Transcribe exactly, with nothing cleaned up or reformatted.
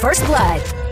First Blood.